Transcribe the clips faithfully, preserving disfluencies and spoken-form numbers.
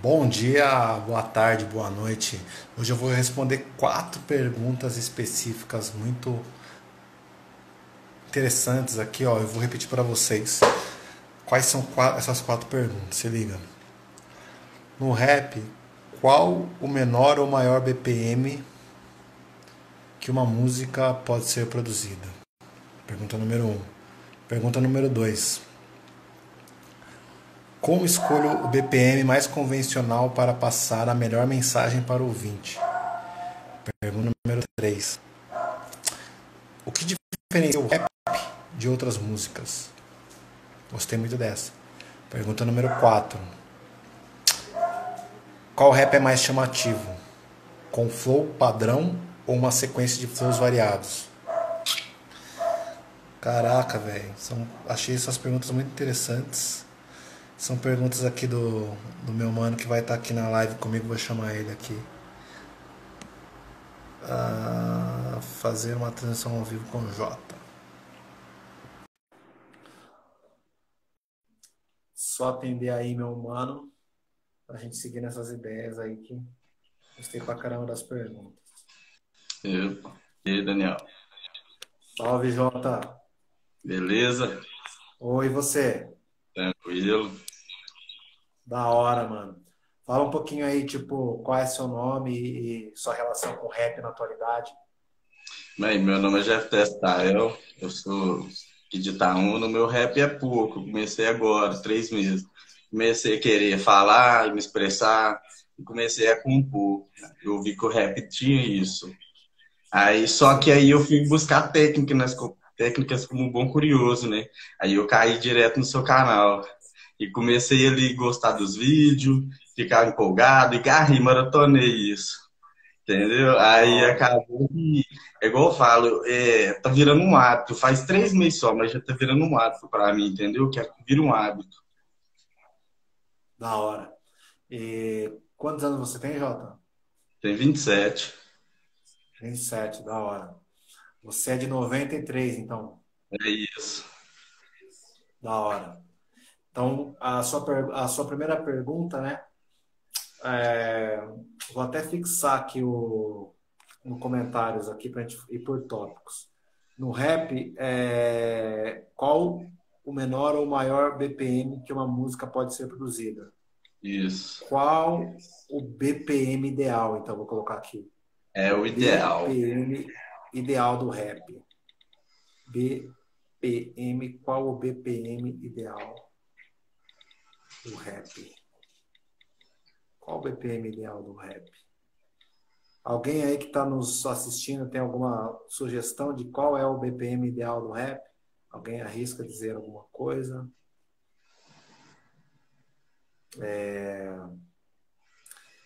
Bom dia, boa tarde, boa noite. Hoje eu vou responder quatro perguntas específicas muito interessantes aqui, ó. Eu vou repetir para vocês. Quais são essas quatro perguntas? Se liga. No rap, qual o menor ou maior B P M que uma música pode ser produzida? Pergunta número um. Pergunta número dois. Como escolho o B P M mais convencional para passar a melhor mensagem para o ouvinte? Pergunta número três. O que diferencia o rap de outras músicas? Gostei muito dessa. Pergunta número quatro. Qual rap é mais chamativo? Com flow padrão ou uma sequência de flows variados? Caraca, velho. Achei essas perguntas muito interessantes. São perguntas aqui do, do meu mano que vai estar tá aqui na live comigo. Vou chamar ele aqui. Ah, fazer uma transição ao vivo com o Jota. Só atender aí, meu mano. Pra gente seguir nessas ideias aí que gostei pra caramba das perguntas. Eu. E aí, Daniel? Salve, Jota. Beleza? Oi, você? Tranquilo. Da hora, mano. Fala um pouquinho aí, tipo, qual é seu nome e sua relação com o rap na atualidade. Bem, meu nome é Jeff Testael, eu sou de Itaúna, meu rap é pouco, comecei agora, três meses. Comecei a querer falar, me expressar, e comecei a compor. Eu vi que o rap tinha isso. Aí, só que aí eu fui buscar técnica nas, técnicas como um bom curioso, né? Aí eu caí direto no seu canal. E comecei ali a gostar dos vídeos, ficar empolgado e garri, maratonei isso. Entendeu? Aí acabou que, é igual eu falo, é, tá virando um hábito. Faz três meses só, mas já tá virando um hábito pra mim, entendeu? Que vira um hábito. Da hora. E quantos anos você tem, Jota? Tem vinte e sete. vinte e sete, da hora. Você é de noventa e três, então. É isso. Da hora. Então, a sua, per... a sua primeira pergunta, né? É... Vou até fixar aqui o... no comentários aqui pra gente ir por tópicos. No rap, é... qual o menor ou maior B P M que uma música pode ser produzida? Isso. Qual isso. O B P M ideal, então, vou colocar aqui. É o ideal. B P M ideal do rap. B P M, qual o B P M ideal do rap? Qual o B P M ideal do rap? Alguém aí que está nos assistindo tem alguma sugestão de qual é o B P M ideal do rap? Alguém arrisca dizer alguma coisa? É...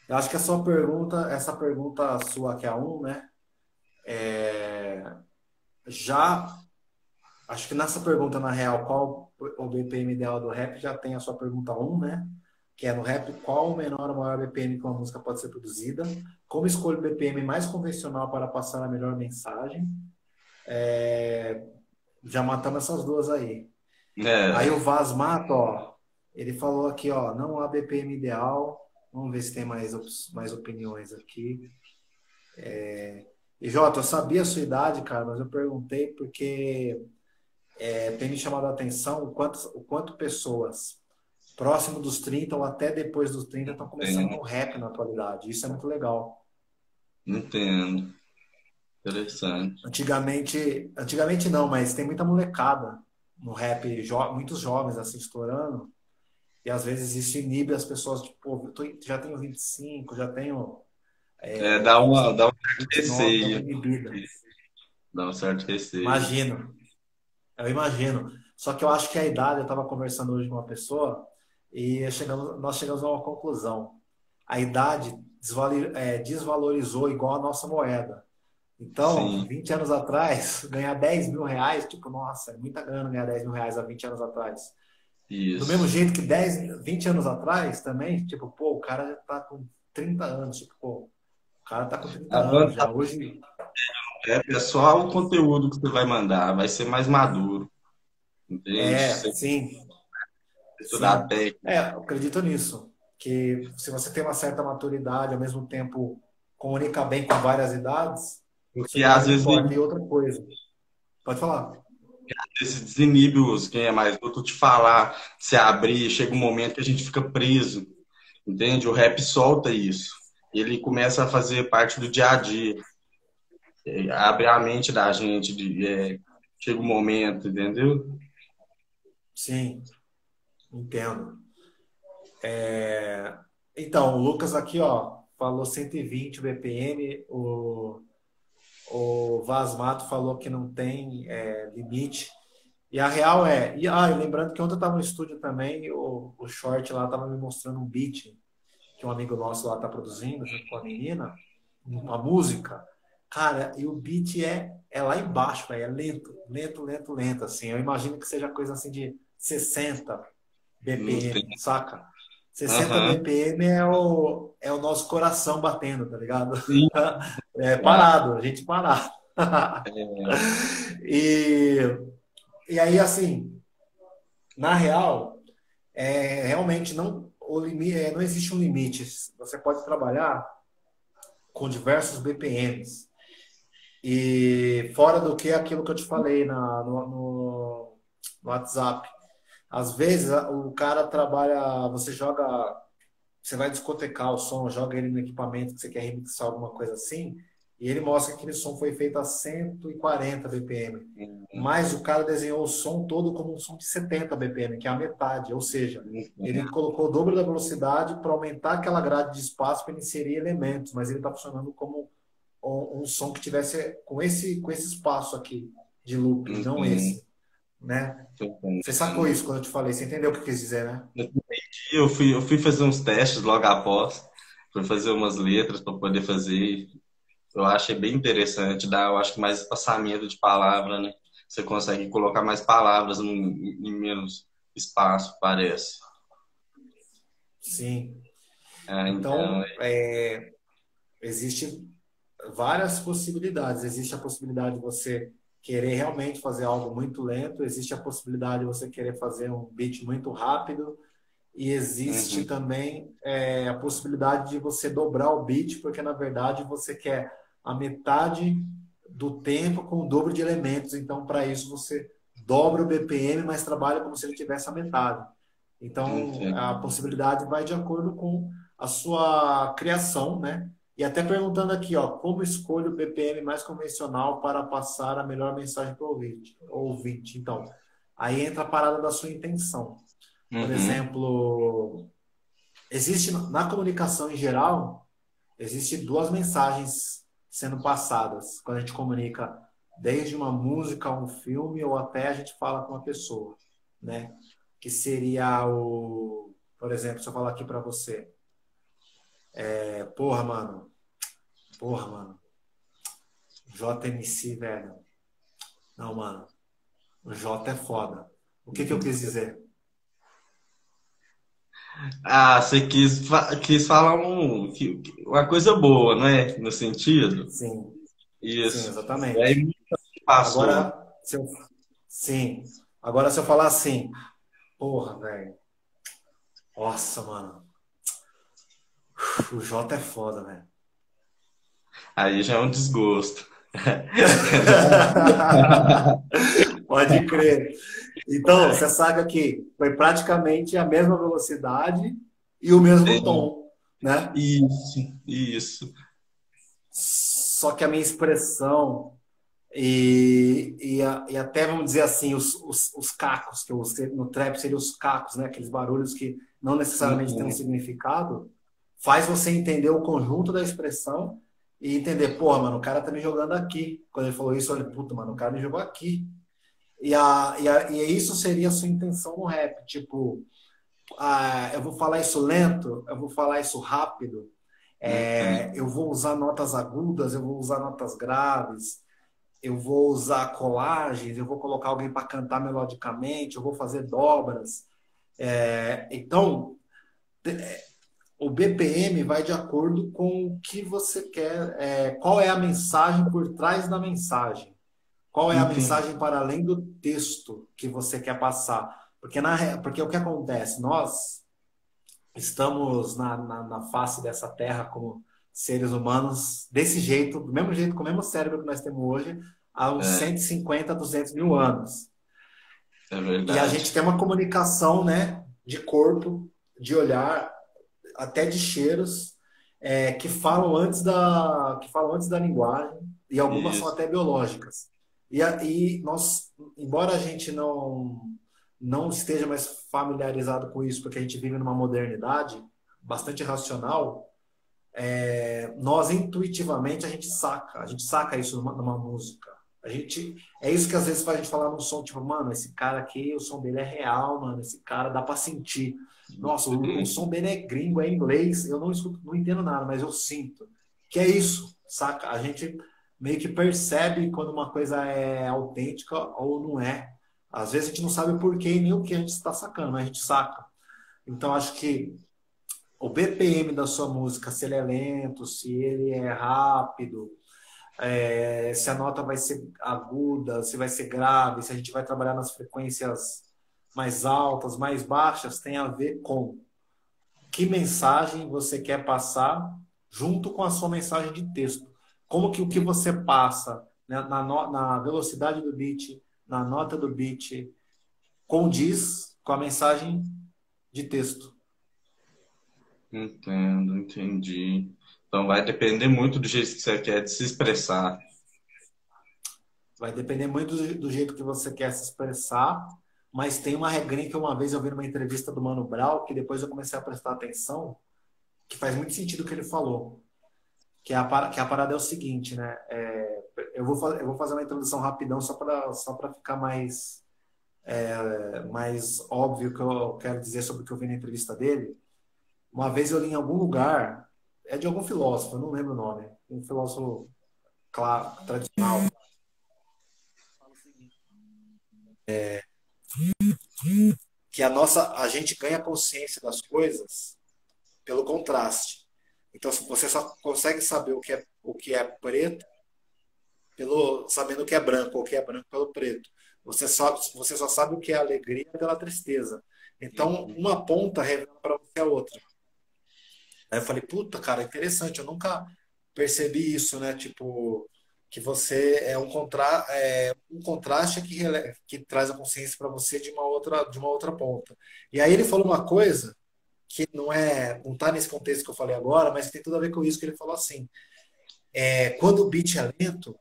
Eu acho que a sua pergunta, essa pergunta sua que é a um, né? É, já acho que nessa pergunta, na real, qual o B P M ideal do rap, já tem a sua pergunta um, né? Que é no rap, qual o menor ou maior B P M que uma música pode ser produzida? Como escolho o B P M mais convencional para passar a melhor mensagem? É, já matamos essas duas aí. É. Aí o Vaz Mato, ó, ele falou aqui, ó, não há B P M ideal. Vamos ver se tem mais, mais opiniões aqui. É... E, Jota, eu sabia a sua idade, cara, mas eu perguntei porque é, tem me chamado a atenção o quanto, o quanto pessoas próximo dos trinta ou até depois dos trinta estão começando com rap na atualidade. Isso é muito legal. Entendo. Interessante. Antigamente, antigamente não, mas tem muita molecada no rap, jo- muitos jovens assim estourando, e às vezes isso inibe as pessoas, tipo, eu tô, já tenho vinte e cinco, já tenho... É, é, dá, uma, dá um certo receio. Dá um certo receio. Imagino. Eu imagino. Só que eu acho que a idade, eu estava conversando hoje com uma pessoa e chegamos, nós chegamos a uma conclusão. A idade desvalorizou igual a nossa moeda. Então, sim. vinte anos atrás, ganhar dez mil reais, tipo, nossa, é muita grana ganhar dez mil reais há vinte anos atrás. Isso. Do mesmo jeito que dez, vinte anos atrás também, tipo, pô, o cara já tá com trinta anos, tipo, pô, o cara tá com trinta anos já hoje. É, é só o conteúdo que você vai mandar, vai ser mais maduro. Entende? É, você... sim. Estudar sim. Técnica. É, eu acredito nisso. que se você tem uma certa maturidade, ao mesmo tempo comunica bem com várias idades, porque às vezes nem... outra coisa. Pode falar. Esse desinibe os quem é mais adulto te falar, se abrir, chega um momento que a gente fica preso, entende? O rap solta isso. Ele começa a fazer parte do dia a dia. É, abre a mente da gente. De, é, chega um momento, entendeu? Sim, entendo. É... Então, o Lucas aqui, ó, falou cento e vinte B P M, o... O Vaz Mato falou que não tem é, limite. E a real é... E, ah, e lembrando que ontem eu estava no estúdio também, o, o Short lá estava me mostrando um beat que um amigo nosso lá está produzindo, junto com a menina, uma música. Cara, e o beat é, é lá embaixo, véio, é lento, lento, lento, lento, assim. Eu imagino que seja coisa assim de sessenta B P M, saca? sessenta B P M é o, é o nosso coração batendo, tá ligado? Sim. É parado, a gente parado. É. E, e aí, assim, na real, é, realmente não, o limite, é, não existe um limite. Você pode trabalhar com diversos B P Ms. E fora do que aquilo que eu te falei na, no, no, no WhatsApp. Às vezes, o cara trabalha... Você joga... Você vai discotecar o som, joga ele no equipamento que você quer remixar, alguma coisa assim, e ele mostra que aquele som foi feito a cento e quarenta B P M. Mas o cara desenhou o som todo como um som de setenta B P M, que é a metade. Ou seja, ele colocou o dobro da velocidade para aumentar aquela grade de espaço para inserir elementos, mas ele está funcionando como um, um som que tivesse com esse, com esse espaço aqui de loop, não esse. Né? Você sacou isso quando eu te falei? Você entendeu o que eu quis dizer, né? Eu entendi. Eu fui, eu fui fazer uns testes logo após, fui fazer umas letras para poder fazer. Eu achei bem interessante, dá, eu acho que mais espaçamento de palavra, né? Você consegue colocar mais palavras no, em menos espaço, parece. Sim. É, então, então é... É... existe várias possibilidades. Existe a possibilidade de você querer realmente fazer algo muito lento, existe a possibilidade de você querer fazer um beat muito rápido, e existe uhum. também é, a possibilidade de você dobrar o beat, porque na verdade você quer a metade do tempo com o dobro de elementos, então para isso você dobra o B P M, mas trabalha como se ele tivesse a metade. Então uhum. a possibilidade vai de acordo com a sua criação, né? E até perguntando aqui, ó, como escolho o B P M mais convencional para passar a melhor mensagem para o ouvinte? ouvinte? Então, aí entra a parada da sua intenção. Por uhum. exemplo, existe na comunicação em geral, existe duas mensagens sendo passadas quando a gente comunica, desde uma música a um filme ou até a gente fala com uma pessoa, né? Que seria o... Por exemplo, se eu falar aqui para você... É, porra, mano. Porra, mano. J M C, velho. Não, mano. O J é foda. O que, que eu quis dizer? Ah, você quis, quis falar um, uma coisa boa, não é? No sentido? Sim. Isso. Sim, exatamente. E aí, passou. Agora, se eu... Sim. Agora, se eu falar assim, porra, velho. Nossa, mano. O Jota é foda, velho. Aí já é um desgosto. Pode crer. Então, você sabe que foi praticamente a mesma velocidade e o mesmo Sim. tom, né? Isso, isso. Só que a minha expressão e, e, a, e até, vamos dizer assim, os, os, os cacos, que eu, no trap seriam os cacos, né? Aqueles barulhos que não necessariamente uhum. têm um significado, faz você entender o conjunto da expressão e entender, porra, mano, o cara tá me jogando aqui. Quando ele falou isso, eu falei, puta, mano, o cara me jogou aqui. E, a, e, a, e isso seria a sua intenção no rap. Tipo, ah, eu vou falar isso lento, eu vou falar isso rápido, é, uhum. eu vou usar notas agudas, eu vou usar notas graves, eu vou usar colagens, eu vou colocar alguém para cantar melodicamente, eu vou fazer dobras. É, então... Te, O B P M vai de acordo com o que você quer, é, qual é a mensagem por trás da mensagem. Qual é a Entendi. Mensagem para além do texto que você quer passar. Porque, na, porque o que acontece? Nós, estamos na, na, na face dessa terra como seres humanos desse jeito, do mesmo jeito, com o mesmo cérebro que nós temos hoje, há uns é. cento e cinquenta, duzentos mil anos. É verdade. E a gente tem uma comunicação, né, de corpo, de olhar, até de cheiros, é, que falam antes da, que falam antes da linguagem, e algumas Isso. são até biológicas. E, e nós, embora a gente não... não esteja mais familiarizado com isso, porque a gente vive numa modernidade bastante racional, é, nós intuitivamente a gente saca, a gente saca isso numa, numa música. A gente, é isso que às vezes faz a gente falar num som, tipo, mano, esse cara aqui, o som dele é real, mano, esse cara dá pra sentir. Nossa, o, o som dele é gringo, é inglês, eu não escuto, não entendo nada, mas eu sinto. Que é isso, saca? A gente meio que percebe quando uma coisa é autêntica ou não é. Às vezes a gente não sabe o porquê nem o que a gente está sacando, mas a gente saca. Então acho que o B P M da sua música, se ele é lento, se ele é rápido, é, se a nota vai ser aguda, se vai ser grave, se a gente vai trabalhar nas frequências mais altas, mais baixas, tem a ver com que mensagem você quer passar junto com a sua mensagem de texto. Como que o que você passa, né, na, na velocidade do beat, na nota do beat, condiz com a mensagem de texto. Entendo, entendi. Então vai depender muito do jeito que você quer de se expressar. Vai depender muito do, do jeito que você quer se expressar, mas tem uma regrinha que uma vez eu vi numa entrevista do Mano Brau, que depois eu comecei a prestar atenção, que faz muito sentido o que ele falou. Que a, que a parada é o seguinte, né? É, eu, vou fazer, eu vou fazer uma introdução rapidão só para só para ficar mais, é, mais óbvio o que eu quero dizer sobre o que eu vi na entrevista dele. Uma vez eu li em algum lugar, é de algum filósofo, eu não lembro o nome, um filósofo claro, tradicional. É, que a nossa, a gente ganha consciência das coisas pelo contraste. Então, você só consegue saber o que é, o que é preto pelo, sabendo o que é branco, ou o que é branco pelo preto. Você só, você só sabe o que é alegria pela tristeza. Então, uma ponta revela para você a outra. Aí eu falei, puta, cara, interessante. Eu nunca percebi isso, né? Tipo, que você é um, contra, é, um contraste que, rele, que traz a consciência para você de uma, outra, de uma outra ponta. E aí ele falou uma coisa que não é, não tá nesse contexto que eu falei agora, mas que tem tudo a ver com isso, que ele falou assim, é, quando o beat é lento,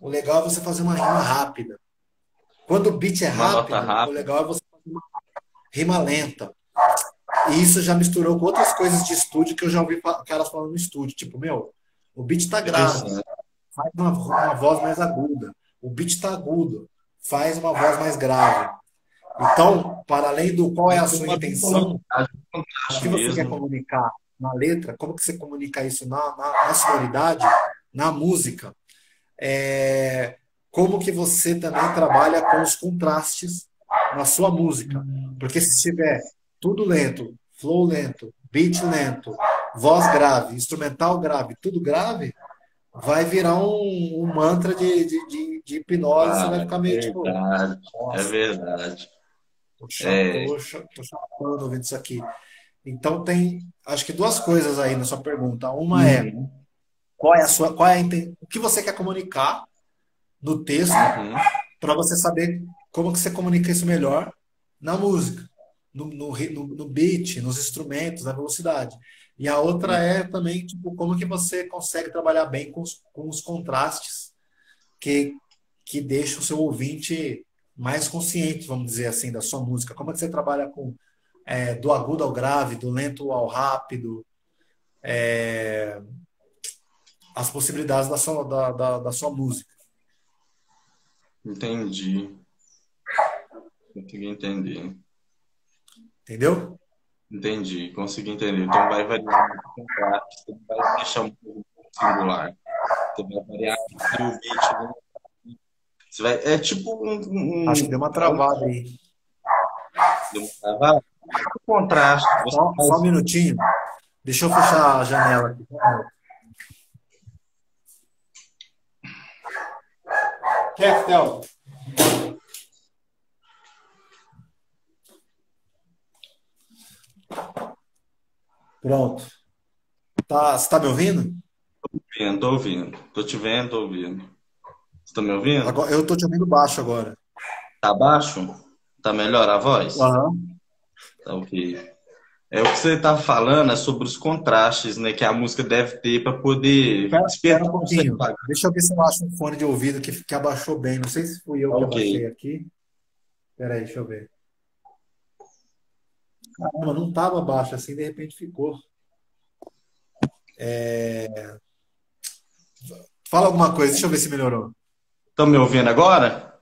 o legal é você fazer uma rima rápida. Quando o beat é rápido, o legal é você fazer uma rima lenta. E isso já misturou com outras coisas de estúdio que eu já ouvi caras falando no estúdio, tipo, meu, o beat tá grave, faz uma, uma voz mais aguda. O beat tá agudo, faz uma voz mais grave. Então, para além do qual é a sua intenção, o que você quer comunicar na letra, como que você comunica isso na, na, na sonoridade, na música, é, como que você também trabalha com os contrastes na sua música. Porque se tiver tudo lento, flow lento, beat lento, voz grave, instrumental grave, tudo grave, vai virar um, um mantra de, de, de, de hipnose, ah, você vai ficar meio tipo... É verdade. Tô chapando ouvindo isso aqui. Então tem, acho que duas coisas aí na sua pergunta. Uma uhum. é qual é a sua, qual é a, o que você quer comunicar no texto, uhum. para você saber como que você comunica isso melhor na música, no, no, no, no beat, nos instrumentos, na velocidade. E a outra uhum. é também tipo como que você consegue trabalhar bem com os, com os contrastes que que deixa o seu ouvinte mais consciente, vamos dizer assim, da sua música. Como é que você trabalha com é, do agudo ao grave, do lento ao rápido, é, as possibilidades da sua, da, da, da sua música. Entendi. Consegui entender. Entendeu? Entendi, consegui entender. Então vai variar muito o contraste, você vai deixar um pouco singular. Você vai variar o beat, você vai, é tipo um, um... Acho que deu uma travada aí. Deu uma travada? O contraste. Você só, faz... só um minutinho. Deixa eu fechar a janela aqui. Jeff Testael. Pronto. Tá, você tá me ouvindo? Tô ouvindo, tô ouvindo. Tô te vendo, tô ouvindo. Você tá me ouvindo? Agora, eu tô te ouvindo baixo agora. Tá baixo? Tá melhor a voz? Aham. Tá ok. É o que você tá falando é sobre os contrastes, né? Que a música deve ter para poder Espera, espera despertar um o pouquinho. sentimento. Deixa eu ver se eu acho um fone de ouvido que, que abaixou bem. Não sei se fui eu Tá que ok. abaixei aqui. Espera aí, deixa eu ver. Caramba, não tava baixo assim, de repente ficou. É, Fala alguma coisa, deixa eu ver se melhorou. Estão me ouvindo agora?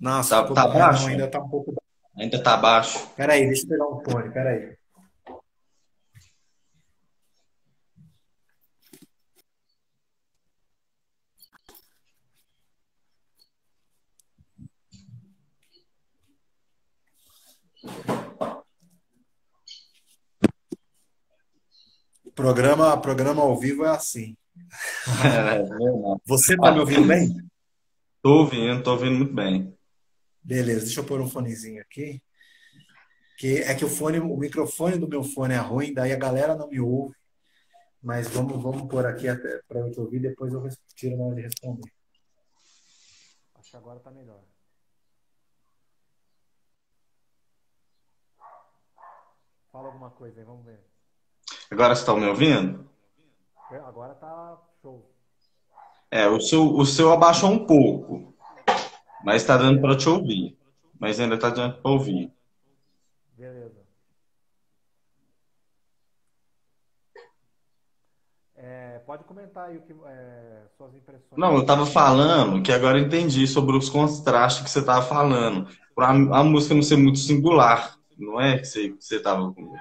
Nossa, Tá, ficou tá ba- não, baixo? ainda tá um pouco. ba- Ainda tá baixo. Pera aí, deixa eu pegar um fone, pera aí. Programa, programa ao vivo é assim. É verdade. Você tá me Ah, ouvindo bem? tô ouvindo, tô ouvindo muito bem. Beleza, deixa eu pôr um fonezinho aqui. Que é que o fone, o microfone do meu fone é ruim, daí a galera não me ouve, mas vamos, vamos pôr aqui até para eu te ouvir, depois eu res- tiro na hora de responder. Acho que agora tá melhor. Fala alguma coisa aí, vamos ver. Agora vocês estão me ouvindo? É, agora tá show. É, o seu, o seu abaixou um pouco, mas tá dando para Beleza, te ouvir. Mas ainda tá dando para ouvir. beleza. É, pode comentar aí o que, é, suas impressões Não, eu tava sobre. falando que agora eu entendi sobre os contrastes que você tava falando. Pra a música não ser muito singular, não é? Que você, que você tava com- com-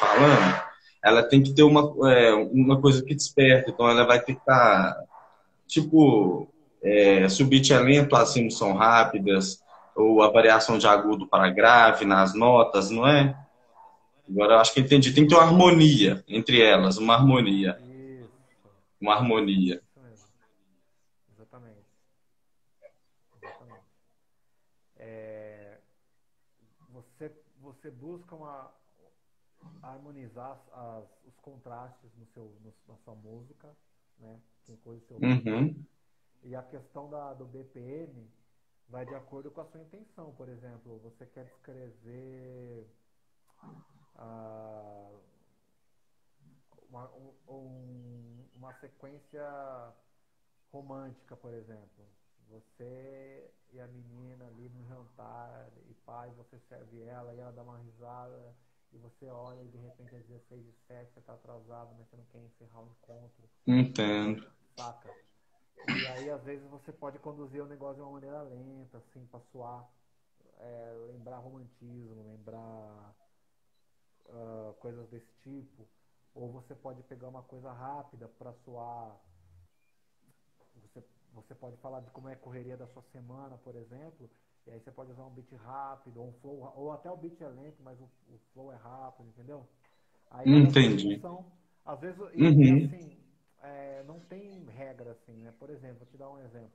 falando. Ela tem que ter uma, é, uma coisa que desperta, então ela vai ter que estar. Tipo, é, subit é lento, as rimas são rápidas, ou a variação de agudo para grave nas notas, não é? Agora eu acho que entendi. Tem que ter uma harmonia entre elas, uma harmonia, Isso, uma harmonia. isso mesmo. Exatamente, exatamente. É, você, você busca uma, harmonizar as- as- os contrastes no seu, no- na sua música, né? Tem coisa que você ouviu. Uhum. E a questão da, do B P M vai de acordo com a sua intenção. Por exemplo, você quer descrever ah, uma, um- um- uma sequência romântica, por exemplo. Você e a menina ali no jantar, e pai, você serve ela, e ela dá uma risada, e você olha e de repente às dezesseis e sete você está atrasado, mas você não quer encerrar o encontro, Entendo. saca? E aí às vezes você pode conduzir o negócio de uma maneira lenta, assim, pra suar, é, lembrar romantismo, lembrar ah, coisas desse tipo. Ou você pode pegar uma coisa rápida pra suar. Você, você pode falar de como é a correria da sua semana, por exemplo, e aí você pode usar um beat rápido, ou um flow, ra- ou até o beat é lento, mas o, o flow é rápido, entendeu? Aí vai da sua Entendi. intenção. Às vezes, e, e Uhum. assim, é, não tem regra assim, né? Por exemplo, vou te dar um exemplo.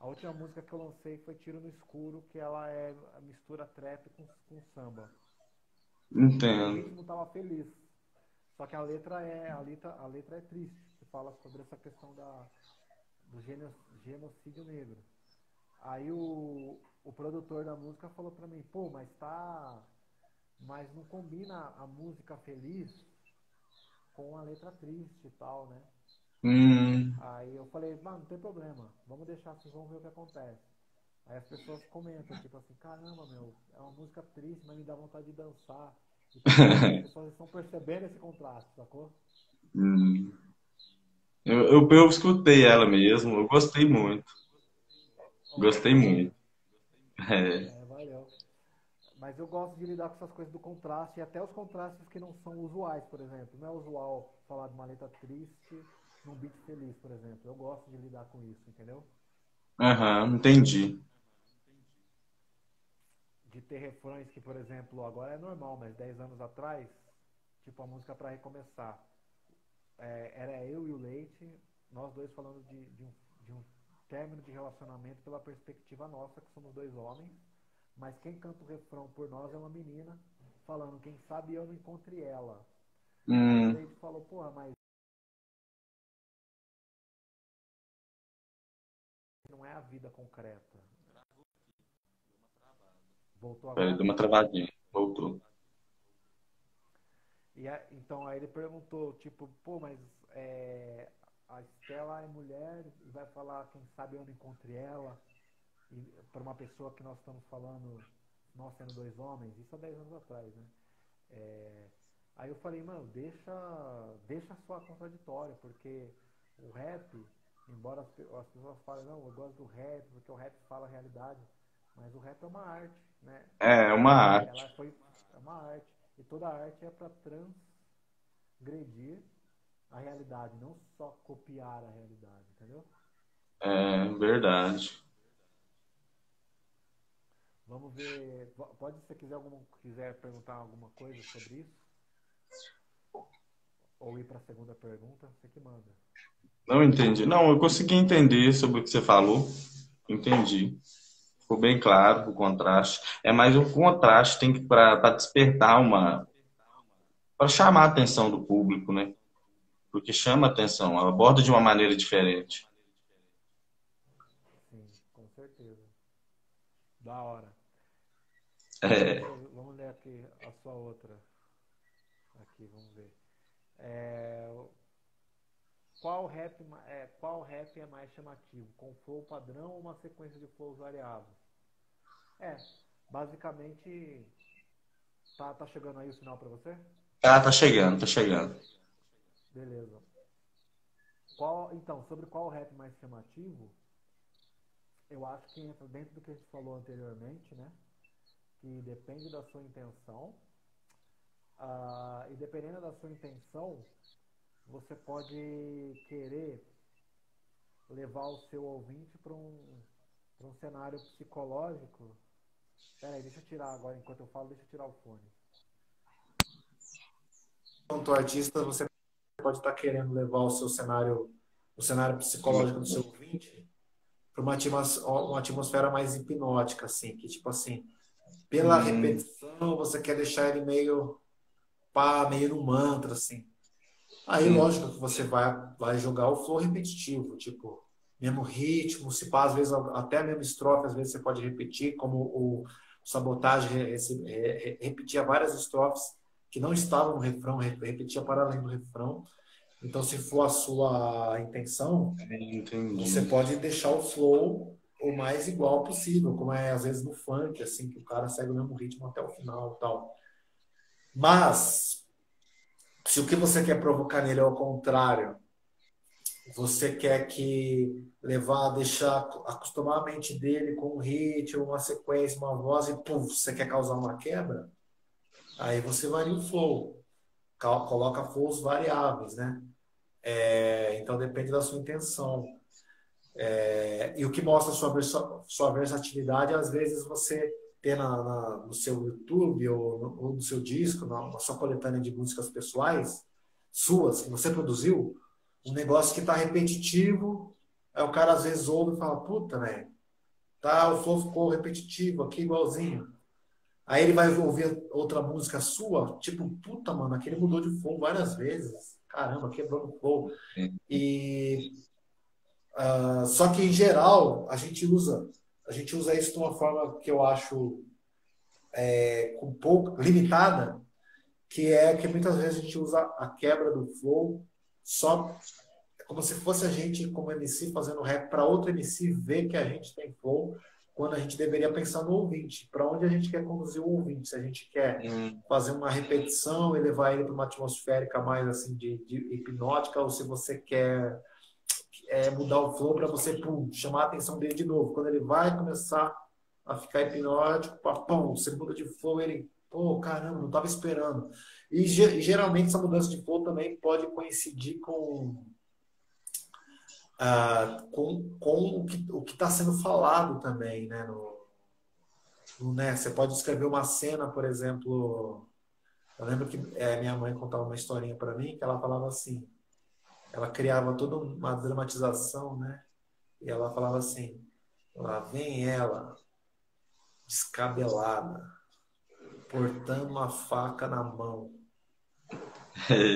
A última música que eu lancei foi Tiro no Escuro, que ela é mistura trap com, com samba. E o Entendo. ritmo tava feliz. Só que a letra é, a letra, a letra é triste, que fala sobre essa questão da, do geno- genocídio negro. Aí o, o produtor da música falou pra mim, pô, mas tá. Mas não combina a música feliz com a letra triste e tal, né? Hum. Aí eu falei, mano, não tem problema, vamos deixar assim, vamos ver o que acontece. Aí as pessoas comentam, tipo assim, caramba, meu, é uma música triste, mas me dá vontade de dançar e tal. Então as pessoas estão percebendo esse contraste, sacou? Hum. Eu, eu, eu escutei ela mesmo, eu gostei muito. Ó, Gostei valeu, muito. É. é, valeu. Mas eu gosto de lidar com essas coisas do contraste e até os contrastes que não são usuais, por exemplo. Não é usual falar de uma letra triste num beat feliz, por exemplo. Eu gosto de lidar com isso, entendeu? Aham, entendi. De ter refrões que, por exemplo, agora é normal, mas dez anos atrás, tipo a música Pra Recomeçar, é, era eu e o Leite, nós dois falando de, de um, de um término de relacionamento pela perspectiva nossa, que somos dois homens, mas quem canta o refrão por nós é uma menina. falando, quem sabe eu não encontre ela. Hum. Aí ele falou, porra, mas não é a vida concreta. Voltou agora. Ele deu uma travadinha, voltou. E a, então aí ele perguntou, tipo, pô, mas é, a Estela é mulher e vai falar, quem sabe eu não encontre ela, para uma pessoa que nós estamos falando, nós sendo dois homens, isso há dez anos atrás, né? É, aí eu falei, mano, deixa, deixa sua contraditória, porque o rap, embora as, as pessoas falem, não, eu gosto do rap, porque o rap fala a realidade, mas o rap é uma arte, né? É, é uma arte. Ela foi, é uma arte. E toda a arte é para transgredir a realidade, não só copiar a realidade, entendeu? É, verdade. Vamos ver. Pode, se você quiser, algum, quiser perguntar alguma coisa sobre isso? Ou ir para a segunda pergunta, você que manda. Não entendi. Não, eu consegui entender sobre o que você falou. Entendi. Ficou bem claro o contraste. É mais um contraste, tem que para despertar uma, para chamar a atenção do público, né? Porque chama a atenção, ela aborda de uma maneira diferente. Sim, com certeza. Da hora. É. Vamos ler aqui a sua outra. Aqui, vamos ver. É... Qual rap, é, qual rap é mais chamativo? Com flow padrão ou uma sequência de flows variados? É, basicamente, tá, tá chegando aí o sinal pra você? Ah, tá chegando, tá chegando. Beleza. Qual, então, sobre qual rap mais chamativo, eu acho que entra dentro do que a gente falou anteriormente, né? Que depende da sua intenção. Ah, e dependendo da sua intenção, você pode querer levar o seu ouvinte para um, para um cenário psicológico. Espera aí, deixa eu tirar agora, enquanto eu falo, deixa eu tirar o fone. Enquanto artista, você pode estar querendo levar o seu cenário, o cenário psicológico do seu ouvinte para uma, uma atmosfera mais hipnótica, assim, que tipo assim, pela hum. repetição, você quer deixar ele meio pá, meio no mantra, assim. Aí, Sim. lógico que você vai, vai jogar o flow repetitivo, tipo, mesmo ritmo, se pá, às vezes, até mesmo estrofe, às vezes você pode repetir, como o Sabotagem, esse, é, repetia várias estrofes que não estavam no refrão, repetia para além do refrão. Então, se for a sua intenção, Entendi. Você pode deixar o flow o mais igual possível, como é, às vezes, no funk, assim, que o cara segue o mesmo ritmo até o final e tal. Mas... se o que você quer provocar nele é o contrário, você quer que levar, deixar, acostumar a mente dele com um ritmo, uma sequência, uma voz e pum, você quer causar uma quebra, aí você varia o flow, coloca flows variáveis, né? É, então depende da sua intenção. É, e o que mostra sua, vers- sua versatilidade, às vezes você... ter na, na, no seu YouTube ou no, ou no seu disco, na, na sua coletânea de músicas pessoais, suas, que você produziu, um negócio que tá repetitivo, aí o cara às vezes ouve e fala, puta, né? Tá, o flow ficou repetitivo aqui, igualzinho. Aí ele vai ouvir outra música sua, tipo, puta, mano, aquele mudou de flow várias vezes. Caramba, quebrou o flow. E, uh, só que, em geral, a gente usa... a gente usa isso de uma forma que eu acho é, um pouco limitada, que é que muitas vezes a gente usa a quebra do flow só como se fosse a gente, como M C, fazendo rap para outro M C ver que a gente tem flow, quando a gente deveria pensar no ouvinte, para onde a gente quer conduzir o ouvinte, se a gente quer fazer uma repetição e levar ele para uma atmosférica mais assim de, de hipnótica, ou se você quer... é mudar o flow para você pum, chamar a atenção dele de novo. Quando ele vai começar a ficar hipnótico, pum, você muda de flow, ele, pô, caramba, não estava esperando. E ge- geralmente essa mudança de flow também pode coincidir com, ah, com, com o que está sendo falado também, né? No, no, né? Você pode descrever uma cena, por exemplo. Eu lembro que é, minha mãe contava uma historinha para mim que ela falava assim. Ela criava toda uma dramatização, né? E ela falava assim, lá vem ela, descabelada, portando uma faca na mão,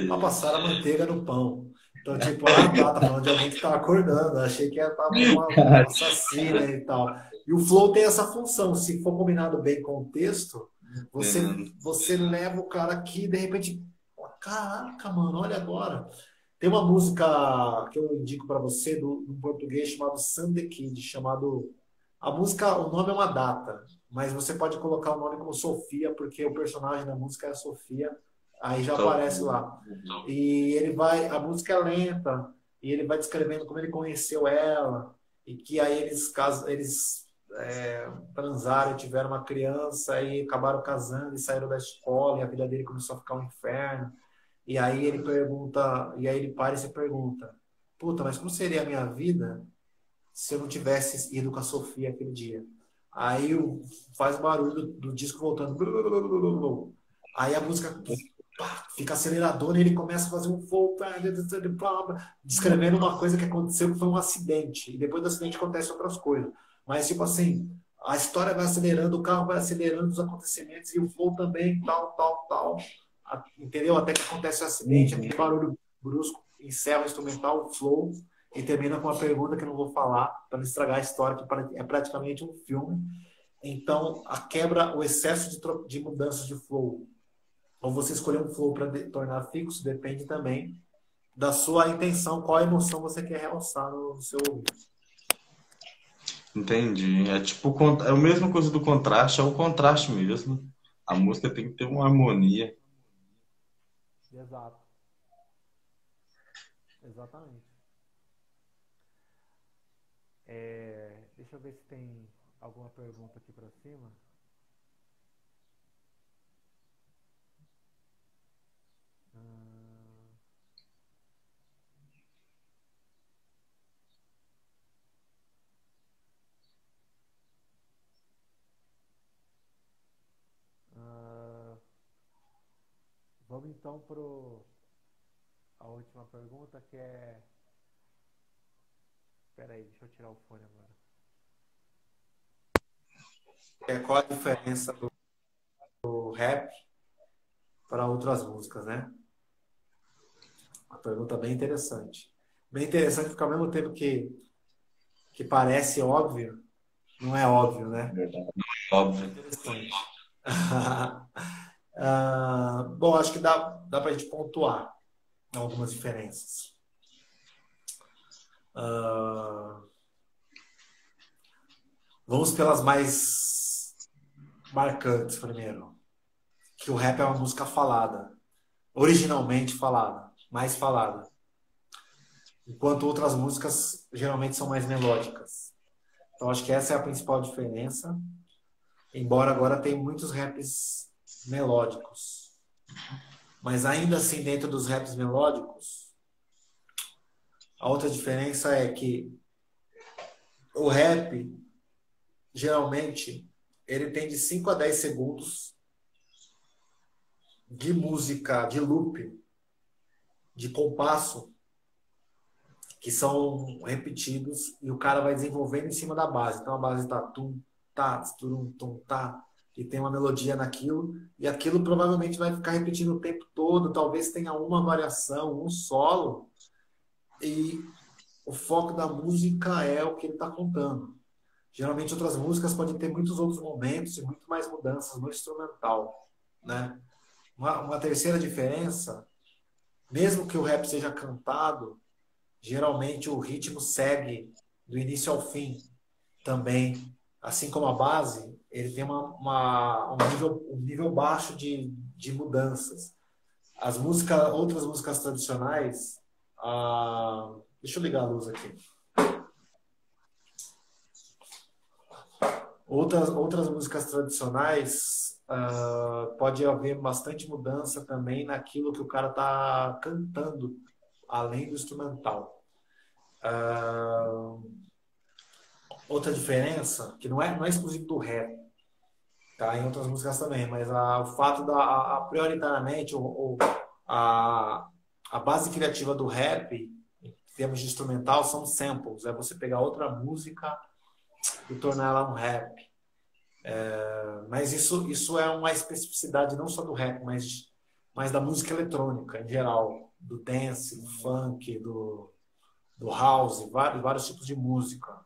pra passar a manteiga no pão. Então, tipo, ah, tá, tá falando de alguém que tá acordando. Achei que ia estar uma assassina e tal. E o flow tem essa função. Se for combinado bem com o texto, você, você leva o cara aqui e de repente... Caraca, mano, olha agora. Tem uma música que eu indico pra você, do, do português, chamado Sandekid, chamado... A música, o nome é uma data, mas você pode colocar o nome como Sofia, porque o personagem da música é a Sofia, aí já então, aparece lá. Então. E ele vai, a música é lenta, e ele vai descrevendo como ele conheceu ela, e que aí eles, eles é, transaram, tiveram uma criança, e acabaram casando, e saíram da escola, e a vida dele começou a ficar um inferno. E aí ele pergunta, e aí ele para e se pergunta, puta, mas como seria a minha vida se eu não tivesse ido com a Sofia aquele dia? Aí faz o barulho do, do disco voltando. Aí a música pá, fica aceleradora e ele começa a fazer um voo, descrevendo uma coisa que aconteceu, que foi um acidente. E depois do acidente acontecem outras coisas. Mas, tipo assim, a história vai acelerando, o carro vai acelerando os acontecimentos e o voo também, tal, tal, tal. Entendeu? Até que acontece o acidente, aquele barulho brusco, encerra o instrumental, o flow. E termina com uma pergunta que eu não vou falar, para não estragar a história, que é praticamente um filme. Então, a quebra, o excesso de, de mudanças de flow, ou você escolher um flow para tornar fixo, depende também da sua intenção, qual emoção você quer realçar no, no seu ouvido. Entendi. É tipo, é a mesma coisa do contraste, é o contraste mesmo. A música tem que ter uma harmonia. Exato. Exatamente. É, deixa eu ver se tem alguma pergunta aqui pra cima. Hum... Hum... Vamos então pro a última pergunta, que é... Espera aí, deixa eu tirar o fone agora. É, qual a diferença do, do rap para outras músicas, né? Uma pergunta bem interessante. Bem interessante porque ao mesmo tempo que, que parece óbvio, não é óbvio, né? Verdade. Não é óbvio. Interessante. ah, bom, acho que dá, dá para a gente pontuar algumas diferenças. Uh, vamos pelas mais marcantes primeiro. Que o rap é uma música falada, originalmente falada, mais falada, enquanto outras músicas geralmente são mais melódicas. Então acho que essa é a principal diferença, embora agora tem muitos raps melódicos, mas ainda assim dentro dos raps melódicos a outra diferença é que o rap, geralmente, ele tem de cinco a dez segundos de música, de loop, de compasso, que são repetidos e o cara vai desenvolvendo em cima da base. Então a base tá tum, tá, turum, tum, tá, e tem uma melodia naquilo, e aquilo provavelmente vai ficar repetindo o tempo todo, talvez tenha uma variação, um solo. E o foco da música é o que ele está contando. Geralmente outras músicas podem ter muitos outros momentos e muito mais mudanças no instrumental, né? Uma, uma terceira diferença, mesmo que o rap seja cantado, geralmente o ritmo segue do início ao fim também. Assim como a base, ele tem uma, uma, um, nível, um nível baixo de, de mudanças. As músicas, outras músicas tradicionais... Ah, deixa eu ligar a luz aqui. Outras, outras músicas tradicionais ah, pode haver bastante mudança também naquilo que o cara tá cantando, além do instrumental. Ah, outra diferença, que não é, não é exclusivo do rap, tá? Em outras músicas também, mas a, o fato da a, a prioritariamente ou, ou a A base criativa do rap, em termos de instrumental, são samples. É você pegar outra música e tornar ela um rap. É, mas isso, isso é uma especificidade não só do rap, mas, mas da música eletrônica em geral, do dance, do funk, do, do house, vários, vários tipos de música.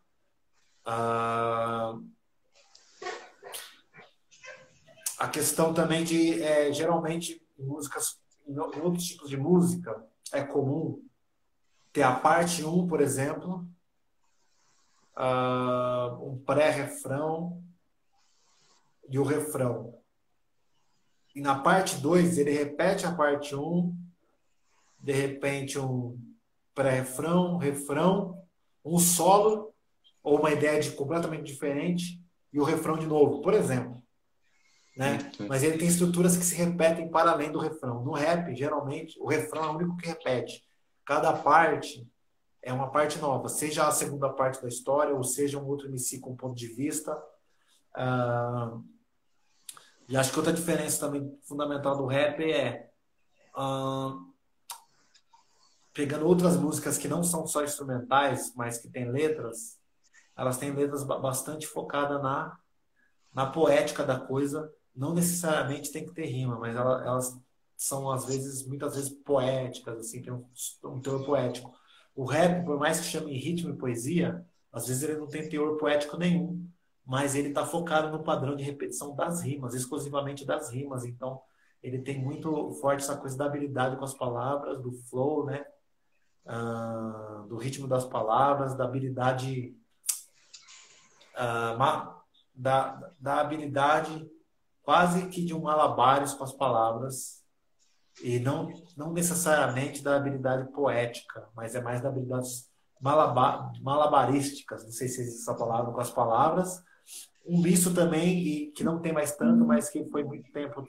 Ah, a questão também de, é, geralmente, em músicas, em outros tipos de música, é comum ter a parte um, por exemplo, uh, um pré-refrão e o refrão. E na parte dois, ele repete a parte um, de repente um pré-refrão, refrão, um solo, ou uma ideia de completamente diferente, e o refrão de novo, por exemplo. Né? Mas ele tem estruturas que se repetem para além do refrão. No rap, geralmente, o refrão é o único que repete. Cada parte é uma parte nova, seja a segunda parte da história, ou seja um outro M C com ponto de vista. Uh, e acho que outra diferença também fundamental do rap é, uh, pegando outras músicas que não são só instrumentais, mas que tem letras, elas têm letras bastante focadas na, na poética da coisa. Não necessariamente tem que ter rima, mas ela, elas são, às vezes, muitas vezes poéticas, assim, tem um, um teor poético. O rap, por mais que chame ritmo e poesia, às vezes ele não tem teor poético nenhum, mas ele está focado no padrão de repetição das rimas, exclusivamente das rimas. Então, ele tem muito forte essa coisa da habilidade com as palavras, do flow, né? Uh, do ritmo das palavras, da habilidade... Uh, da, da habilidade... quase que de um malabares com as palavras, e não, não necessariamente da habilidade poética, mas é mais da habilidade malaba, malabarísticas, não sei se existe essa palavra, com as palavras. Um misto também, e que não tem mais tanto, mas que foi muito tempo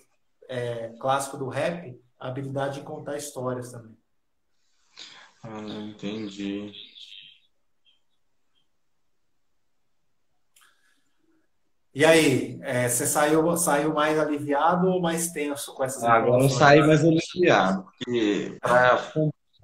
é, clássico do rap, a habilidade de contar histórias também. Ah, não entendi. E aí, é, você saiu, saiu mais aliviado ou mais tenso com essas ah, agora eu saí mais aliviado, porque pra,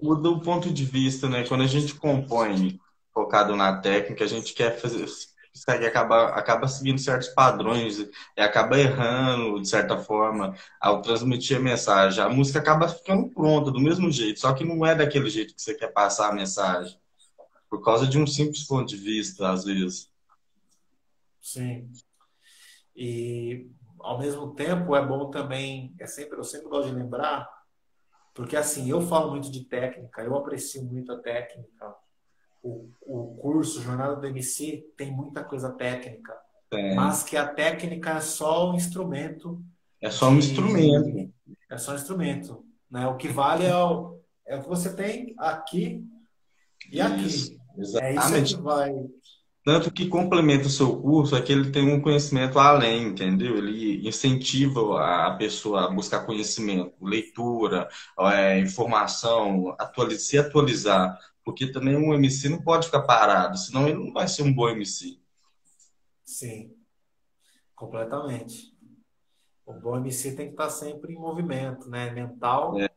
muda o ponto de vista, né? Quando a gente compõe focado na técnica, a gente quer fazer, segue, acaba, acaba seguindo certos padrões e acaba errando, de certa forma, ao transmitir a mensagem. A música acaba ficando pronta do mesmo jeito, só que não é daquele jeito que você quer passar a mensagem, por causa de um simples ponto de vista, às vezes. Sim. E, ao mesmo tempo, é bom também, é sempre, eu sempre gosto de lembrar, porque, assim, eu falo muito de técnica, eu aprecio muito a técnica. O, o curso Jornada do M C tem muita coisa técnica, é. mas que a técnica é só um instrumento. É só um instrumento. É só um instrumento. Né? O que vale é o, é o que você tem aqui e isso, aqui. Exatamente. É isso que vai... Tanto que complementa o seu curso é que ele tem um conhecimento além, entendeu? Ele incentiva a pessoa a buscar conhecimento, leitura, é, informação, atualiza, se atualizar. Porque também um M C não pode ficar parado, senão ele não vai ser um bom M C. Sim, completamente. O bom M C tem que estar sempre em movimento, né? Mental é.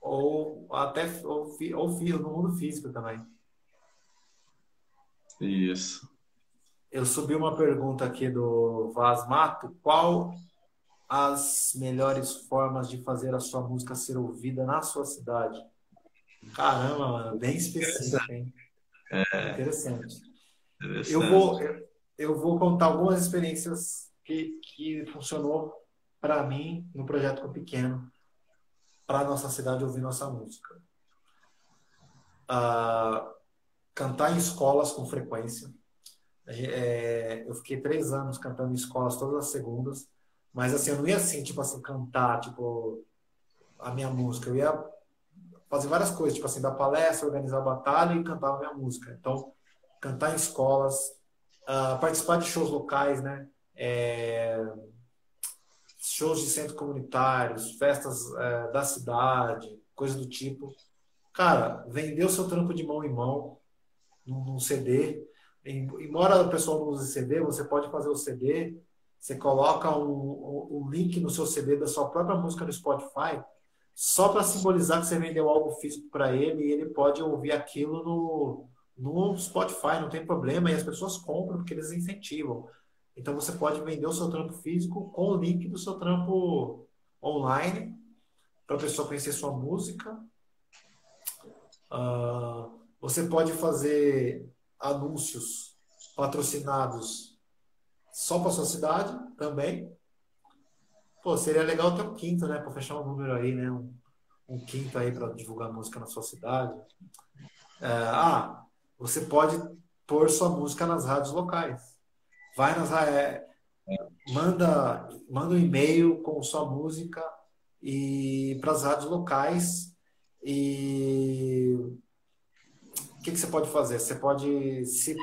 ou até ou, ou, no mundo físico também. Isso. Eu subi uma pergunta aqui do Vaz Mato. Qual as melhores formas de fazer a sua música ser ouvida na sua cidade? Caramba, mano, bem específico, hein? É. Interessante. Interessante. Eu vou, eu, eu vou contar algumas experiências que, que funcionou para mim no projeto Com Pequeno, para nossa cidade ouvir nossa música. Ah... Uh, cantar em escolas com frequência. É, eu fiquei três anos cantando em escolas todas as segundas, mas assim, eu não ia assim, tipo assim, cantar, tipo, a minha música. Eu ia fazer várias coisas, tipo assim, dar palestra, organizar batalha e cantar a minha música. Então, cantar em escolas, uh, participar de shows locais, né? É, shows de centros comunitários, festas uh, da cidade, coisas do tipo. Cara, vender o seu trampo de mão em mão, num C D, embora o pessoal não use C D, você pode fazer o C D, você coloca o um, um, um link no seu C D da sua própria música no Spotify, só para simbolizar que você vendeu algo físico para ele, e ele pode ouvir aquilo no, no Spotify, não tem problema, e as pessoas compram porque eles incentivam. Então você pode vender o seu trampo físico com o link do seu trampo online, para a pessoa conhecer sua música. Uh, você pode fazer anúncios patrocinados só para sua cidade também. Pô, seria legal ter um quinto, né? Para fechar um número aí, né? Um, um quinto aí para divulgar música na sua cidade. Uh, ah, você pode pôr sua música nas rádios locais. Vai nas é, manda, manda um e-mail com sua música e para as rádios locais. E o que, que você pode fazer? Você pode se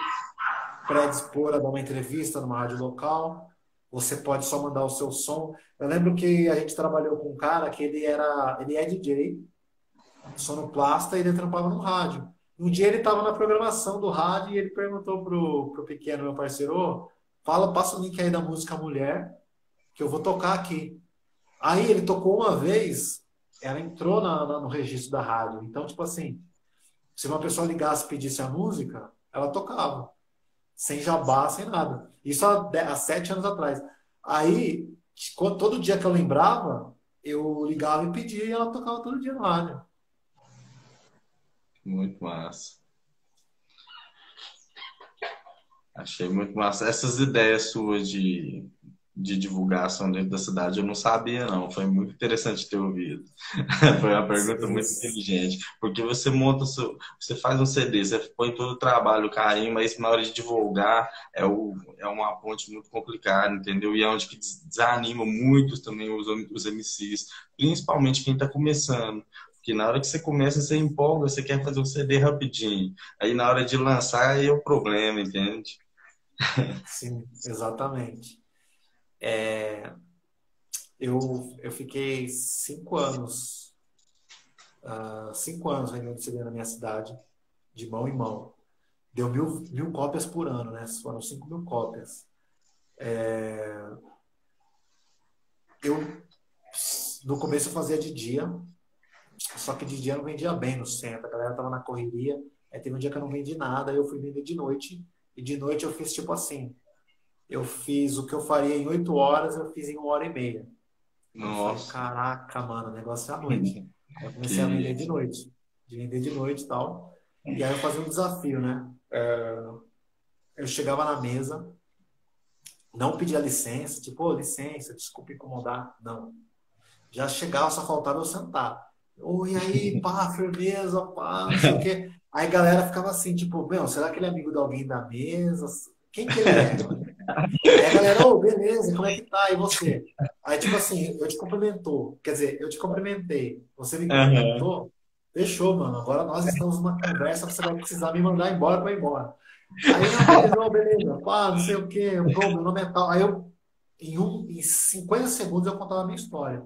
predispor a dar uma entrevista numa rádio local, você pode só mandar o seu som. Eu lembro que a gente trabalhou com um cara que ele era, ele é D J, sonoplasta, e ele trampava no rádio. Um dia ele estava na programação do rádio e ele perguntou pro, pro pequeno, meu parceiro, oh, fala, passa o link aí da música Mulher, que eu vou tocar aqui. Aí ele tocou uma vez, ela entrou na, na, no registro da rádio. Então, tipo assim, se uma pessoa ligasse e pedisse a música, ela tocava. Sem jabá, sem nada. Isso há, há sete anos atrás. Aí, todo dia que eu lembrava, eu ligava e pedia e ela tocava todo dia na rádio. Muito massa. Achei muito massa. Essas ideias suas de... de divulgação dentro da cidade, eu não sabia, não. Foi muito interessante ter ouvido. Foi uma pergunta muito inteligente. Porque você monta, seu, você faz um C D, você põe todo o trabalho, o carinho, mas na hora de divulgar é, o, é uma ponte muito complicada, entendeu? E é onde que desanima muito também os, os M Cs, principalmente quem está começando. Porque na hora que você começa, você empolga, você quer fazer um C D rapidinho. Aí na hora de lançar, aí é o problema, entende? Sim, exatamente. É, eu, eu fiquei cinco anos uh, cinco anos vendendo C D na minha cidade, de mão em mão. Deu mil, mil cópias por ano, né? Foram cinco mil cópias. É, eu, no começo eu fazia de dia, só que de dia eu não vendia bem no centro. A galera tava na correria. Aí teve um dia que eu não vendi nada, aí eu fui vender de noite. E de noite eu fiz tipo assim... Eu fiz o que eu faria em oito horas, eu fiz em uma hora e meia. Nossa. Eu falei, caraca, mano, o negócio é à noite. Aí eu comecei que... a vender de noite. De vender de noite e tal. E aí eu fazia um desafio, né? Eu chegava na mesa, não pedia licença, tipo, oh, licença, desculpa incomodar. Não. Já chegava, só faltava eu sentar. Oh, e aí, pá, firmeza, pá, não sei o quê. Aí a galera ficava assim, tipo, meu, será que ele é amigo de alguém da mesa? Quem que ele é? Aí a galera, oh, beleza, como é que tá? E você? Aí, tipo assim, eu te cumprimentou. Quer dizer, eu te cumprimentei. Você me cumprimentou? Uhum. Fechou, mano. Agora nós estamos numa conversa, você vai precisar me mandar embora pra ir embora. Aí, não, beleza, pá, não sei o quê, meu nome é tal. Aí eu, em, um, em cinquenta segundos, eu contava a minha história.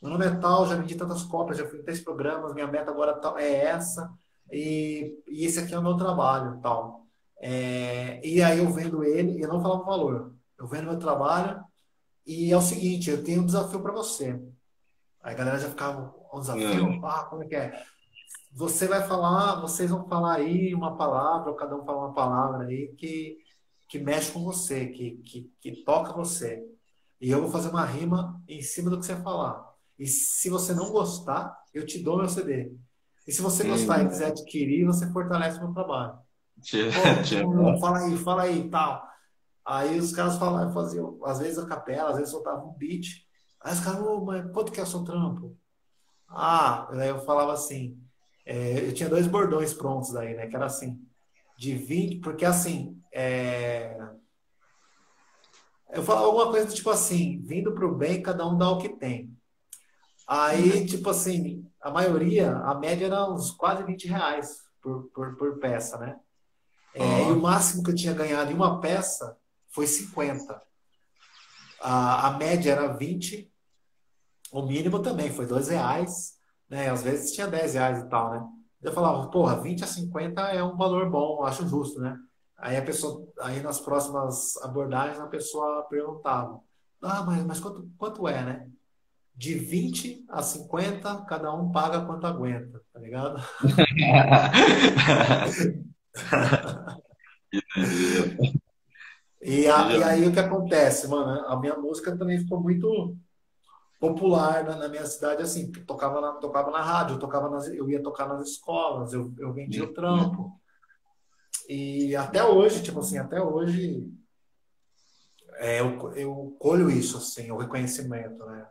Meu nome é tal, já vendi tantas cópias, já fui em três programas, minha meta agora é essa, e, e esse aqui é o meu trabalho, tal. É, e aí eu vendo ele, eu não falava o valor, eu vendo meu trabalho, e é o seguinte, eu tenho um desafio para você. Aí a galera já ficava, um desafio? Ah, como é que é? Você vai falar, vocês vão falar aí uma palavra, ou cada um fala uma palavra aí que, que mexe com você, que, que, que toca você. E eu vou fazer uma rima em cima do que você falar. E se você não gostar, eu te dou meu C D. E se você Sim. gostar e quiser adquirir, você fortalece meu trabalho. Pô, fala aí, fala aí e tal. Aí os caras falavam, faziam, às vezes a capela, às vezes soltavam um beat. Aí os caras, oh, mas quanto que é o seu trampo? Ah, aí eu falava assim, é, eu tinha dois bordões prontos aí, né? Que era assim, de vinte, porque assim, é, eu falava alguma coisa do tipo assim, vindo pro bem, cada um dá o que tem. Aí, tipo assim, a maioria, a média era uns quase vinte reais por, por, por peça, né? É, e o máximo que eu tinha ganhado em uma peça foi cinquenta. A, a média era vinte. O mínimo também foi dois reais. Né? Às vezes tinha dez reais e tal, né? Eu falava, porra, vinte a cinquenta é um valor bom, acho justo, né? Aí a pessoa, aí nas próximas abordagens, a pessoa perguntava, ah, mas, mas quanto, quanto é, né? De vinte a cinquenta, cada um paga quanto aguenta, tá ligado? E, a, e aí o que acontece, mano? A minha música também ficou muito popular na, na minha cidade, assim, tocava na, tocava na rádio, eu, tocava nas, eu ia tocar nas escolas, eu, eu vendia o trampo. E até hoje, tipo assim, até hoje é, eu, eu colho isso, assim, o reconhecimento, né?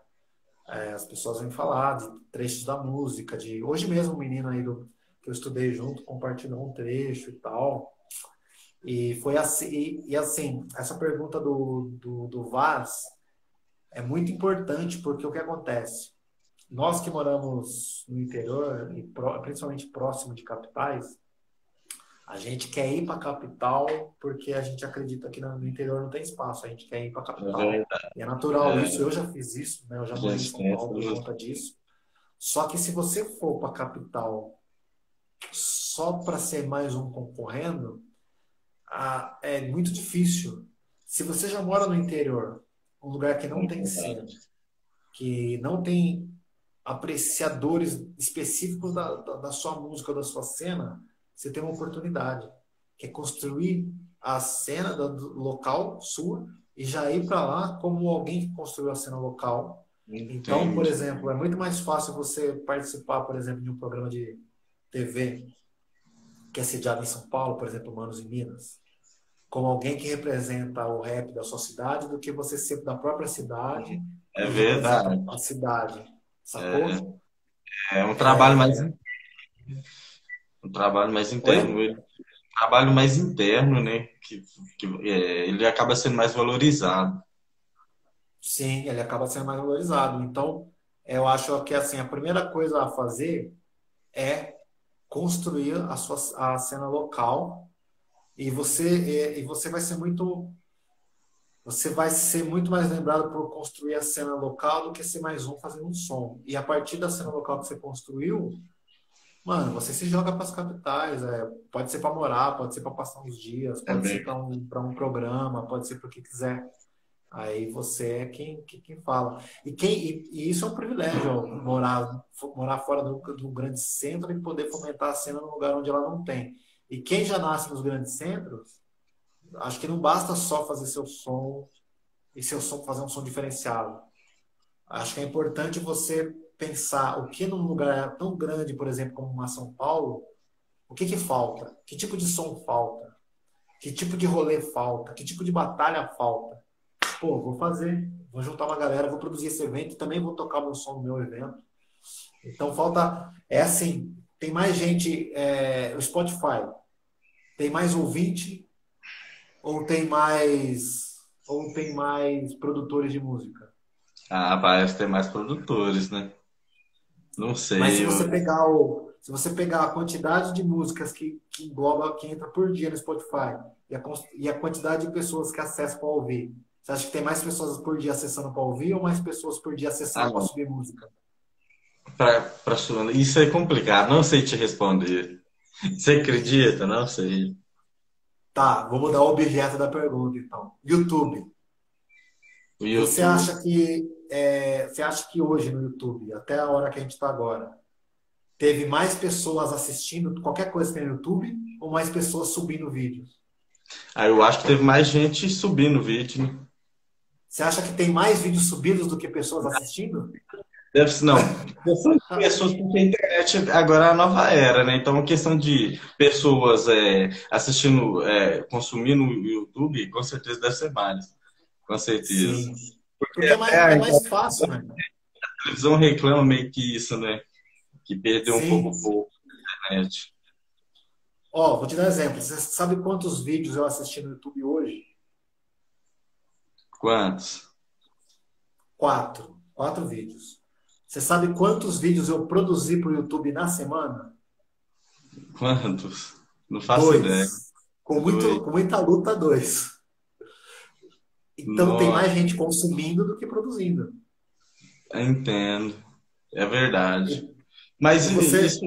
É, as pessoas vêm falar de trechos da música, de hoje mesmo o menino aí do, que eu estudei junto compartilhou um trecho e tal. E foi assim, e, e assim, essa pergunta do, do, do Vaz é muito importante, porque o que acontece? Nós que moramos no interior, e pro, principalmente próximo de capitais, a gente quer ir para a capital porque a gente acredita que no interior não tem espaço, a gente quer ir para a capital. É, e é natural é, isso, eu já fiz isso, né? Eu já morri em São Paulo por conta disso. Só que se você for para a capital só para ser mais um concorrendo, ah, é muito difícil. Se você já mora no interior, um lugar que não tem centro, que não tem apreciadores específicos da, da, da sua música, da sua cena, você tem uma oportunidade, que é construir a cena do local sua e já ir para lá como alguém que construiu a cena local. Entendi. Então, por exemplo, é muito mais fácil você participar, por exemplo, de um programa de T V que é sediado em São Paulo, por exemplo, Manos e Minas, como alguém que representa o rap da sua cidade, do que você ser da própria cidade. É verdade. A cidade, sacou? É, é um trabalho é, mais... É. Um trabalho mais interno, ele, um trabalho mais interno, né? Que, que é, ele acaba sendo mais valorizado. Sim, ele acaba sendo mais valorizado. Então, eu acho que assim, a primeira coisa a fazer é construir a sua a cena local e você e, e você vai ser muito você vai ser muito mais lembrado por construir a cena local do que ser mais um fazendo um som. E a partir da cena local que você construiu, mano, você se joga para as capitais, é, pode ser para morar, pode ser para passar uns dias, pode Também. ser para um, para um programa, pode ser para o que quiser. Aí você é quem, quem, quem fala. E, quem, e, e isso é um privilégio, ó, morar, morar fora do, do grande centro e poder fomentar a cena num lugar onde ela não tem. E quem já nasce nos grandes centros, acho que não basta só fazer seu som e seu som, fazer um som diferenciado. Acho que é importante você pensar o que num lugar tão grande, por exemplo, como uma São Paulo, o que que falta? Que tipo de som falta? Que tipo de rolê falta? Que tipo de batalha falta? Pô, vou fazer, vou juntar uma galera, vou produzir esse evento, também vou tocar meu som no meu evento. Então falta, é assim, tem mais gente, é, o Spotify, tem mais ouvinte ou tem mais, ou tem mais produtores de música? Ah, parece ter mais produtores, né? Não sei. Mas se você eu... pegar o, se você pegar a quantidade de músicas que, que engloba, que entra por dia no Spotify e a, e a quantidade de pessoas que acessam para ouvir, você acha que tem mais pessoas por dia acessando para ouvir ou mais pessoas por dia acessando ah, para subir música? Pra, pra, isso é complicado, não sei te responder. Você acredita? Não sei. Tá, vou mudar o objeto da pergunta então. YouTube. YouTube. Você acha que É, você acha que hoje no YouTube, até a hora que a gente está agora, teve mais pessoas assistindo qualquer coisa que tem no YouTube ou mais pessoas subindo vídeos? Ah, eu acho que teve mais gente subindo vídeo, né? Você acha que tem mais vídeos subidos do que pessoas assistindo? Deve ser, não. Pessoas, porque a internet agora é a nova era, né? Então, a questão de pessoas é, assistindo, é, consumindo o YouTube, com certeza deve ser mais. Com certeza. Sim. Porque é mais, é mais fácil, né? A televisão reclama meio que isso, né? Que perdeu Sim. um pouco o foco da internet. Ó, vou te dar um exemplo. Você sabe quantos vídeos eu assisti no YouTube hoje? Quantos? Quatro. Quatro vídeos. Você sabe quantos vídeos eu produzi pro YouTube na semana? Quantos? Não faço dois. ideia. Com, muito, com muita luta, dois. Então, Nossa. tem mais gente consumindo do que produzindo. Entendo. É verdade. Mas, você... isso...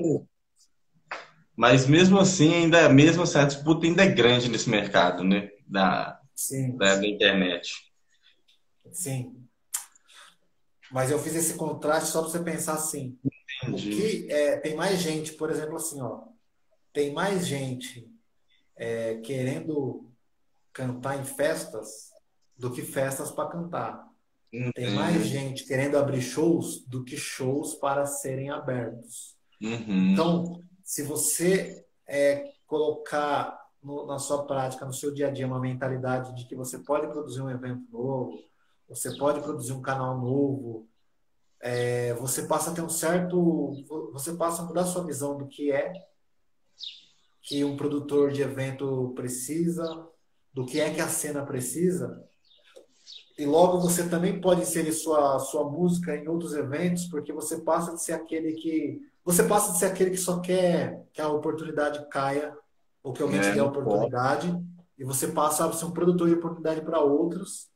Mas mesmo assim, ainda, mesmo assim, a disputa ainda é grande nesse mercado, né? Da, Sim. da, da internet. Sim. Mas eu fiz esse contraste só para você pensar assim. Entendi. O que é, tem mais gente, por exemplo, assim, ó. Tem mais gente é, querendo... cantar em festas do que festas para cantar. Uhum. Tem mais gente querendo abrir shows do que shows para serem abertos. Uhum. Então, se você é, colocar no, na sua prática, no seu dia a dia, uma mentalidade de que você pode produzir um evento novo, você pode produzir um canal novo, é, você passa a ter um certo... Você passa a mudar a sua visão do que é que um produtor de evento precisa, do que é que a cena precisa. E logo você também pode inserir sua, sua música em outros eventos, porque você passa de ser aquele que... Você passa de ser aquele que só quer que a oportunidade caia, ou que alguém te dê a oportunidade, e você passa a ser um produtor de oportunidade para outros,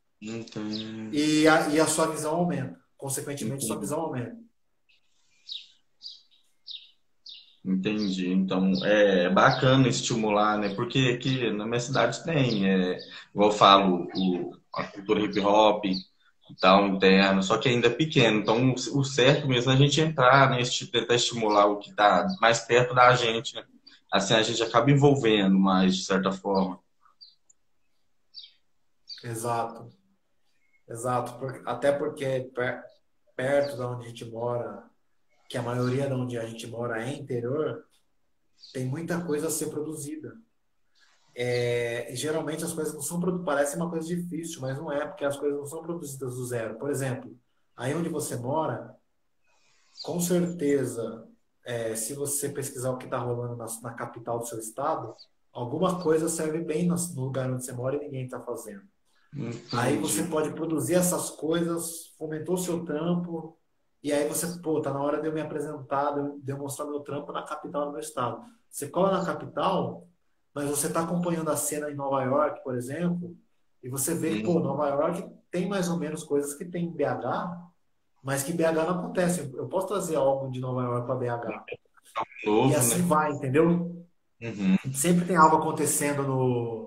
e a, e a sua visão aumenta. Consequentemente, Entendi. sua visão aumenta. Entendi. Então, é bacana estimular, né? Porque aqui na minha cidade tem, é, igual eu falo, o, a cultura hip-hop e tal, interna, só que ainda é pequeno. Então, o, o certo mesmo é a gente entrar, né? Tentar estimular o que está mais perto da gente, né? Assim, a gente acaba envolvendo mais, de certa forma. Exato. Exato, até porque perto de onde a gente mora, que a maioria de onde a gente mora é interior, tem muita coisa a ser produzida. É, e geralmente as coisas não são produzidas, parece uma coisa difícil, mas não é, porque as coisas não são produzidas do zero. Por exemplo, aí onde você mora, com certeza, é, se você pesquisar o que está rolando na, na capital do seu estado, alguma coisa serve bem no, no lugar onde você mora e ninguém está fazendo. Entendi. Aí você pode produzir essas coisas, fomentou seu trampo, e aí você, pô, tá na hora de eu me apresentar, de eu mostrar meu trampo na capital do meu estado. Você cola na capital, mas você tá acompanhando a cena em Nova York, por exemplo, e você vê que, pô, Nova York tem mais ou menos coisas que tem em B H, mas que B H não acontece. Eu posso trazer algo de Nova York para B H. Novo, e assim, né? Vai, entendeu? Uhum. Sempre tem algo acontecendo no...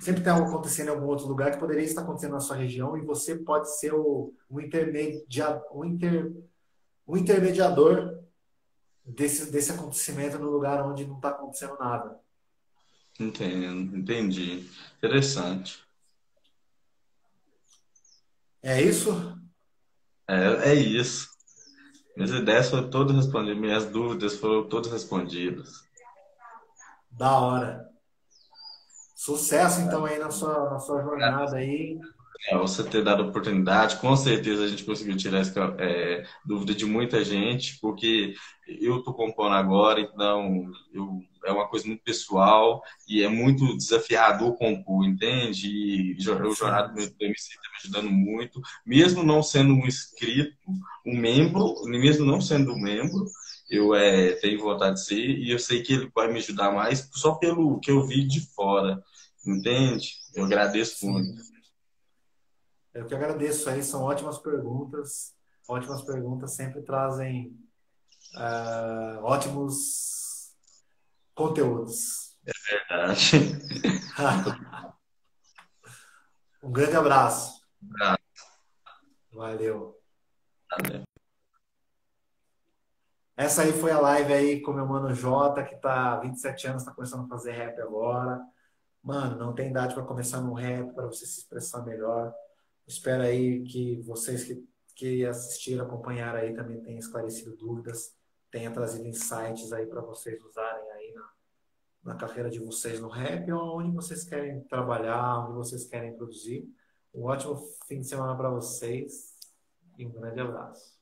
Sempre tem algo acontecendo em algum outro lugar que poderia estar acontecendo na sua região, e você pode ser o, o, intermedia, o, inter, o intermediador desse, desse acontecimento no lugar onde não está acontecendo nada. Entendo, entendi. Interessante. É isso? É, é isso. Minhas ideias foram todas respondidas, minhas dúvidas foram todas respondidas. Da hora. Sucesso, então, aí na sua, na sua jornada aí. É, você ter dado a oportunidade, com certeza a gente conseguiu tirar essa é, dúvida de muita gente, porque eu tô compondo agora, então eu, é uma coisa muito pessoal e é muito desafiador compor, entende? E o Jornada do M C tá me ajudando muito, mesmo não sendo um inscrito, um membro, mesmo não sendo um membro, eu é, tenho vontade de ser, e eu sei que ele vai me ajudar mais só pelo que eu vi de fora. Entende? Eu agradeço muito. Eu que agradeço. Aí são ótimas perguntas. Ótimas perguntas sempre trazem uh, ótimos conteúdos. É verdade. Um grande abraço. Um abraço. Valeu. Valeu. Essa aí foi a live aí com meu mano Jota, que tá há vinte e sete anos, tá começando a fazer rap agora. Mano, não tem idade para começar no rap, para você se expressar melhor. Espero aí que vocês que, que assistiram, acompanharam aí também tenham esclarecido dúvidas, tenham trazido insights aí para vocês usarem aí na, na carreira de vocês no rap, ou onde vocês querem trabalhar, onde vocês querem produzir. Um ótimo fim de semana para vocês e um grande abraço.